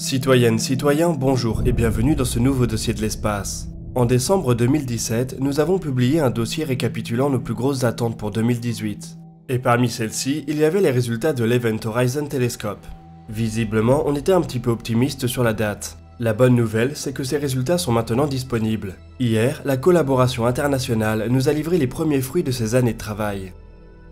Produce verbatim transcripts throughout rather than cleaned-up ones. Citoyennes, citoyens, bonjour et bienvenue dans ce nouveau dossier de l'espace. En décembre deux mille dix-sept, nous avons publié un dossier récapitulant nos plus grosses attentes pour deux mille dix-huit. Et parmi celles-ci, il y avait les résultats de l'Event Horizon Telescope. Visiblement, on était un petit peu optimiste sur la date. La bonne nouvelle, c'est que ces résultats sont maintenant disponibles. Hier, la collaboration internationale nous a livré les premiers fruits de ces années de travail.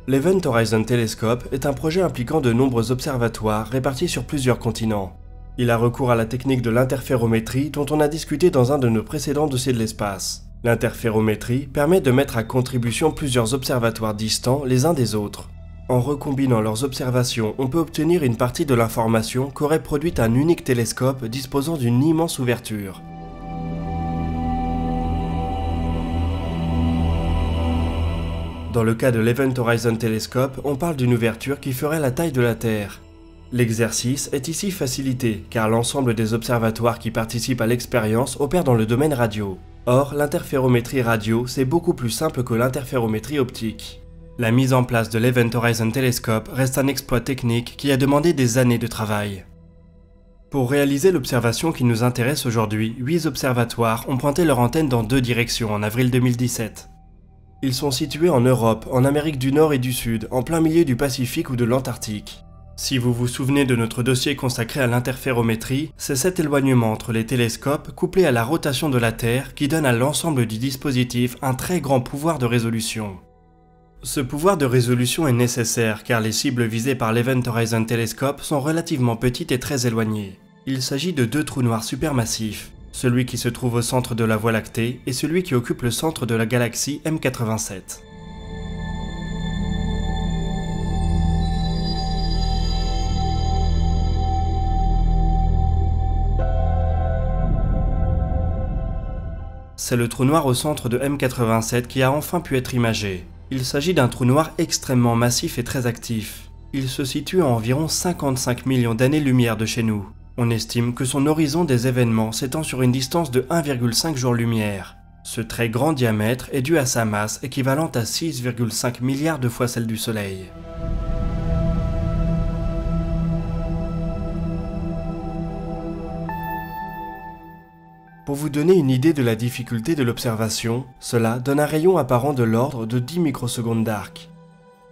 L'Event Horizon Telescope est un projet impliquant de nombreux observatoires répartis sur plusieurs continents. Il a recours à la technique de l'interférométrie dont on a discuté dans un de nos précédents dossiers de l'espace. L'interférométrie permet de mettre à contribution plusieurs observatoires distants les uns des autres. En recombinant leurs observations, on peut obtenir une partie de l'information qu'aurait produite un unique télescope disposant d'une immense ouverture. Dans le cas de l'Event Horizon Telescope, on parle d'une ouverture qui ferait la taille de la Terre. L'exercice est ici facilité, car l'ensemble des observatoires qui participent à l'expérience opèrent dans le domaine radio. Or, l'interférométrie radio, c'est beaucoup plus simple que l'interférométrie optique. La mise en place de l'Event Horizon Telescope reste un exploit technique qui a demandé des années de travail. Pour réaliser l'observation qui nous intéresse aujourd'hui, huit observatoires ont pointé leur antenne dans deux directions en avril deux mille dix-sept. Ils sont situés en Europe, en Amérique du Nord et du Sud, en plein milieu du Pacifique ou de l'Antarctique. Si vous vous souvenez de notre dossier consacré à l'interférométrie, c'est cet éloignement entre les télescopes couplé à la rotation de la Terre qui donne à l'ensemble du dispositif un très grand pouvoir de résolution. Ce pouvoir de résolution est nécessaire car les cibles visées par l'Event Horizon Telescope sont relativement petites et très éloignées. Il s'agit de deux trous noirs supermassifs, celui qui se trouve au centre de la Voie lactée et celui qui occupe le centre de la galaxie M quatre-vingt-sept. C'est le trou noir au centre de M quatre-vingt-sept qui a enfin pu être imagé. Il s'agit d'un trou noir extrêmement massif et très actif. Il se situe à environ cinquante-cinq millions d'années-lumière de chez nous. On estime que son horizon des événements s'étend sur une distance de un virgule cinq jours-lumière. Ce très grand diamètre est dû à sa masse équivalente à six virgule cinq milliards de fois celle du Soleil. Pour vous donner une idée de la difficulté de l'observation, cela donne un rayon apparent de l'ordre de dix microsecondes d'arc.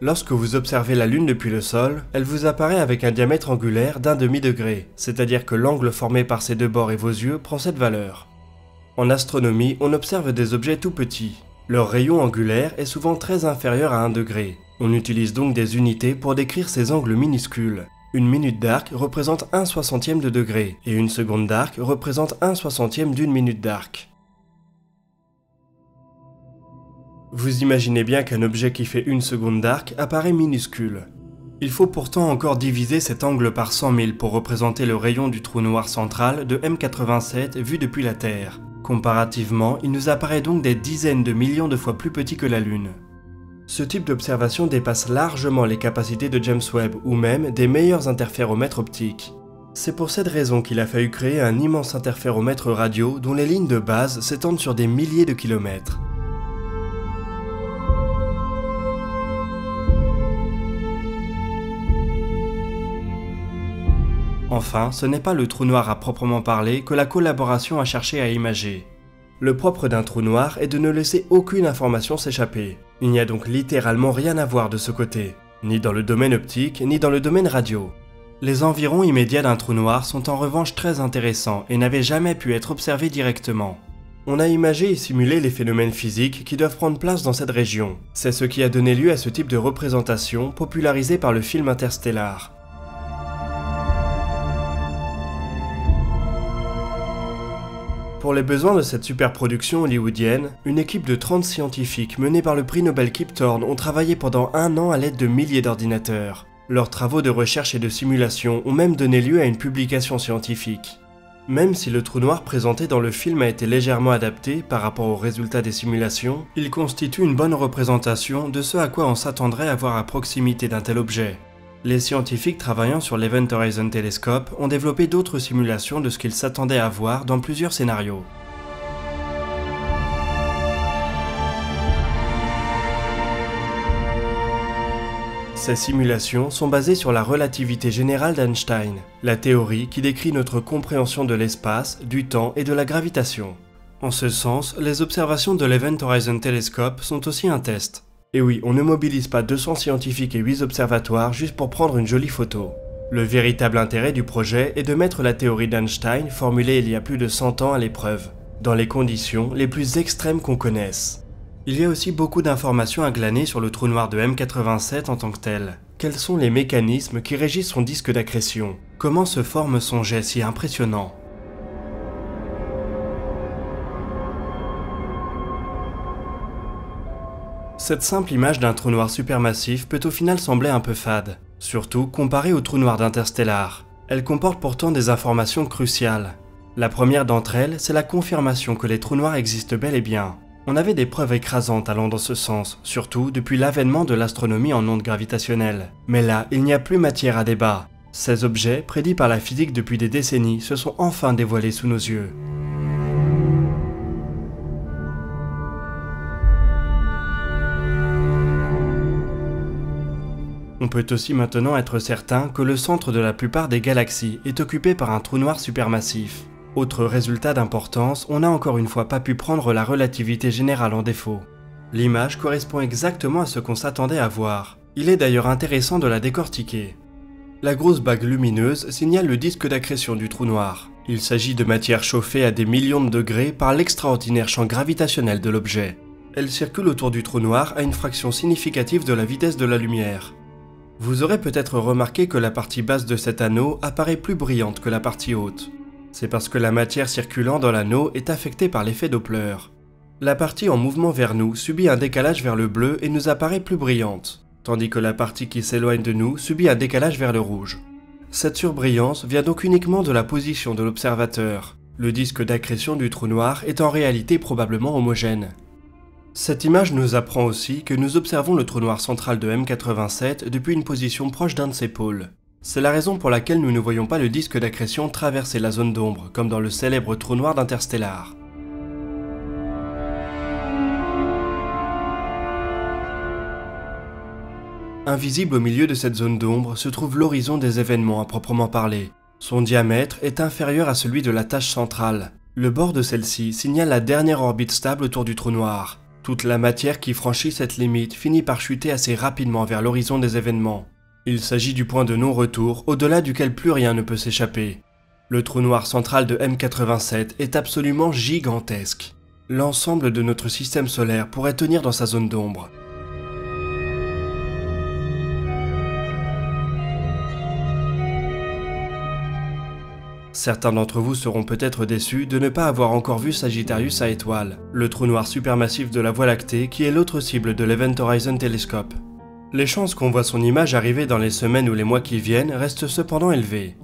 Lorsque vous observez la Lune depuis le sol, elle vous apparaît avec un diamètre angulaire d'un demi-degré, c'est-à-dire que l'angle formé par ses deux bords et vos yeux prend cette valeur. En astronomie, on observe des objets tout petits. Leur rayon angulaire est souvent très inférieur à un degré. On utilise donc des unités pour décrire ces angles minuscules. Une minute d'arc représente un soixantième de degré, et une seconde d'arc représente un soixantième d'une minute d'arc. Vous imaginez bien qu'un objet qui fait une seconde d'arc apparaît minuscule. Il faut pourtant encore diviser cet angle par cent mille pour représenter le rayon du trou noir central de M quatre-vingt-sept vu depuis la Terre. Comparativement, il nous apparaît donc des dizaines de millions de fois plus petit que la Lune. Ce type d'observation dépasse largement les capacités de James Webb ou même des meilleurs interféromètres optiques. C'est pour cette raison qu'il a fallu créer un immense interféromètre radio dont les lignes de base s'étendent sur des milliers de kilomètres. Enfin, ce n'est pas le trou noir à proprement parler que la collaboration a cherché à imager. Le propre d'un trou noir est de ne laisser aucune information s'échapper. Il n'y a donc littéralement rien à voir de ce côté, ni dans le domaine optique, ni dans le domaine radio. Les environs immédiats d'un trou noir sont en revanche très intéressants et n'avaient jamais pu être observés directement. On a imagé et simulé les phénomènes physiques qui doivent prendre place dans cette région. C'est ce qui a donné lieu à ce type de représentation popularisée par le film Interstellar. Pour les besoins de cette superproduction hollywoodienne, une équipe de trente scientifiques menée par le prix Nobel Kip Thorne ont travaillé pendant un an à l'aide de milliers d'ordinateurs. Leurs travaux de recherche et de simulation ont même donné lieu à une publication scientifique. Même si le trou noir présenté dans le film a été légèrement adapté par rapport aux résultats des simulations, il constitue une bonne représentation de ce à quoi on s'attendrait à voir à proximité d'un tel objet. Les scientifiques travaillant sur l'Event Horizon Telescope ont développé d'autres simulations de ce qu'ils s'attendaient à voir dans plusieurs scénarios. Ces simulations sont basées sur la relativité générale d'Einstein, la théorie qui décrit notre compréhension de l'espace, du temps et de la gravitation. En ce sens, les observations de l'Event Horizon Telescope sont aussi un test. Et oui, on ne mobilise pas deux cents scientifiques et huit observatoires juste pour prendre une jolie photo. Le véritable intérêt du projet est de mettre la théorie d'Einstein, formulée il y a plus de cent ans, à l'épreuve, dans les conditions les plus extrêmes qu'on connaisse. Il y a aussi beaucoup d'informations à glaner sur le trou noir de M quatre-vingt-sept en tant que tel. Quels sont les mécanismes qui régissent son disque d'accrétion? Comment se forme son jet si impressionnant? Cette simple image d'un trou noir supermassif peut au final sembler un peu fade, surtout comparée au trou noir d'Interstellar. Elle comporte pourtant des informations cruciales. La première d'entre elles, c'est la confirmation que les trous noirs existent bel et bien. On avait des preuves écrasantes allant dans ce sens, surtout depuis l'avènement de l'astronomie en ondes gravitationnelles. Mais là, il n'y a plus matière à débat. Ces objets, prédits par la physique depuis des décennies, se sont enfin dévoilés sous nos yeux. On peut aussi maintenant être certain que le centre de la plupart des galaxies est occupé par un trou noir supermassif. Autre résultat d'importance, on n'a encore une fois pas pu prendre la relativité générale en défaut. L'image correspond exactement à ce qu'on s'attendait à voir. Il est d'ailleurs intéressant de la décortiquer. La grosse bague lumineuse signale le disque d'accrétion du trou noir. Il s'agit de matière chauffée à des millions de degrés par l'extraordinaire champ gravitationnel de l'objet. Elle circule autour du trou noir à une fraction significative de la vitesse de la lumière. Vous aurez peut-être remarqué que la partie basse de cet anneau apparaît plus brillante que la partie haute. C'est parce que la matière circulant dans l'anneau est affectée par l'effet Doppler. La partie en mouvement vers nous subit un décalage vers le bleu et nous apparaît plus brillante, tandis que la partie qui s'éloigne de nous subit un décalage vers le rouge. Cette surbrillance vient donc uniquement de la position de l'observateur. Le disque d'accrétion du trou noir est en réalité probablement homogène. Cette image nous apprend aussi que nous observons le trou noir central de M quatre-vingt-sept depuis une position proche d'un de ses pôles. C'est la raison pour laquelle nous ne voyons pas le disque d'accrétion traverser la zone d'ombre, comme dans le célèbre trou noir d'Interstellar. Invisible au milieu de cette zone d'ombre se trouve l'horizon des événements à proprement parler. Son diamètre est inférieur à celui de la tache centrale. Le bord de celle-ci signale la dernière orbite stable autour du trou noir. Toute la matière qui franchit cette limite finit par chuter assez rapidement vers l'horizon des événements. Il s'agit du point de non-retour, au-delà duquel plus rien ne peut s'échapper. Le trou noir central de M quatre-vingt-sept est absolument gigantesque. L'ensemble de notre système solaire pourrait tenir dans sa zone d'ombre. Certains d'entre vous seront peut-être déçus de ne pas avoir encore vu Sagittarius A étoile, le trou noir supermassif de la Voie lactée qui est l'autre cible de l'Event Horizon Telescope. Les chances qu'on voit son image arriver dans les semaines ou les mois qui viennent restent cependant élevées.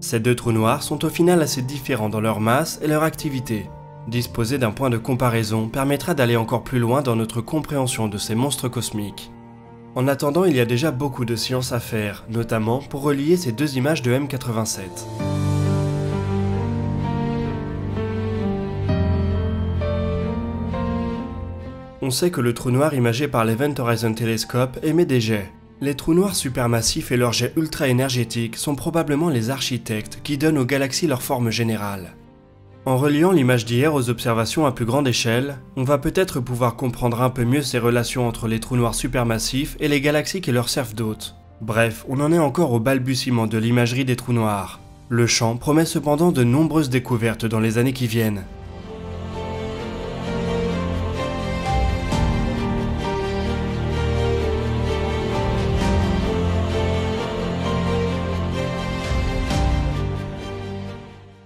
Ces deux trous noirs sont au final assez différents dans leur masse et leur activité. Disposer d'un point de comparaison permettra d'aller encore plus loin dans notre compréhension de ces monstres cosmiques. En attendant, il y a déjà beaucoup de science à faire, notamment pour relier ces deux images de M quatre-vingt-sept. On sait que le trou noir imagé par l'Event Horizon Telescope émet des jets. Les trous noirs supermassifs et leurs jets ultra-énergétiques sont probablement les architectes qui donnent aux galaxies leur forme générale. En reliant l'image d'hier aux observations à plus grande échelle, on va peut-être pouvoir comprendre un peu mieux ces relations entre les trous noirs supermassifs et les galaxies qui leur servent d'hôtes. Bref, on en est encore au balbutiement de l'imagerie des trous noirs. Le champ promet cependant de nombreuses découvertes dans les années qui viennent.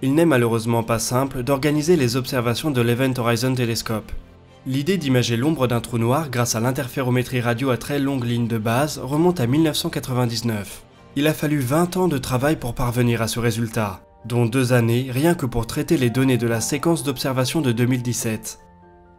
Il n'est malheureusement pas simple d'organiser les observations de l'Event Horizon Telescope. L'idée d'imager l'ombre d'un trou noir grâce à l'interférométrie radio à très longue ligne de base remonte à mille neuf cent quatre-vingt-dix-neuf. Il a fallu vingt ans de travail pour parvenir à ce résultat, dont deux années rien que pour traiter les données de la séquence d'observation de deux mille dix-sept.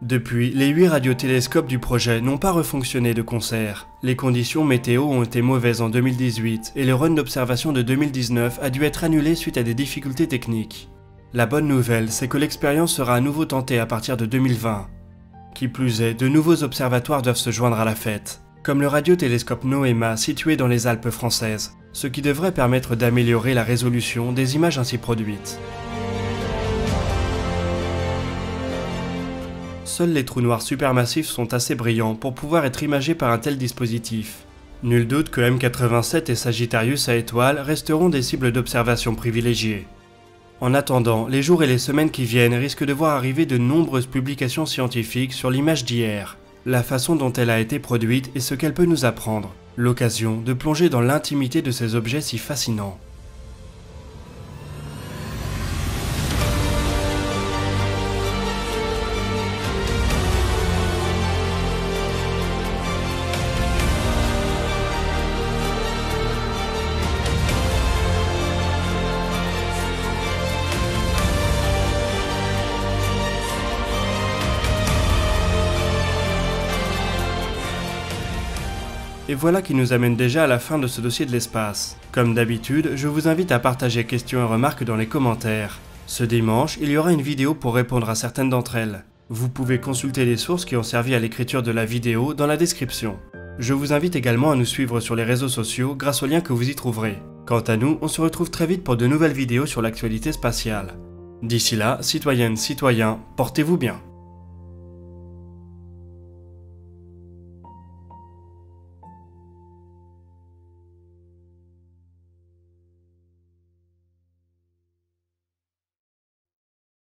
Depuis, les huit radiotélescopes du projet n'ont pas refonctionné de concert. Les conditions météo ont été mauvaises en deux mille dix-huit et le run d'observation de deux mille dix-neuf a dû être annulé suite à des difficultés techniques. La bonne nouvelle, c'est que l'expérience sera à nouveau tentée à partir de deux mille vingt. Qui plus est, de nouveaux observatoires doivent se joindre à la fête. comme le radiotélescope NOEMA situé dans les Alpes françaises, ce qui devrait permettre d'améliorer la résolution des images ainsi produites. Seuls les trous noirs supermassifs sont assez brillants pour pouvoir être imagés par un tel dispositif. Nul doute que M quatre-vingt-sept et Sagittarius A* resteront des cibles d'observation privilégiées. En attendant, les jours et les semaines qui viennent risquent de voir arriver de nombreuses publications scientifiques sur l'image d'hier, la façon dont elle a été produite et ce qu'elle peut nous apprendre, l'occasion de plonger dans l'intimité de ces objets si fascinants. Et voilà qui nous amène déjà à la fin de ce dossier de l'espace. Comme d'habitude, je vous invite à partager questions et remarques dans les commentaires. Ce dimanche, il y aura une vidéo pour répondre à certaines d'entre elles. Vous pouvez consulter les sources qui ont servi à l'écriture de la vidéo dans la description. Je vous invite également à nous suivre sur les réseaux sociaux grâce aux liens que vous y trouverez. Quant à nous, on se retrouve très vite pour de nouvelles vidéos sur l'actualité spatiale. D'ici là, citoyennes, citoyens, portez-vous bien.